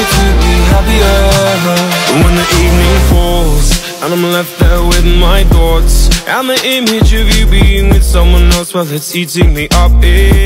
you to be happier. When the evening falls and I'm left there with my thoughts and the image of you being with someone else, well, it's eating me up.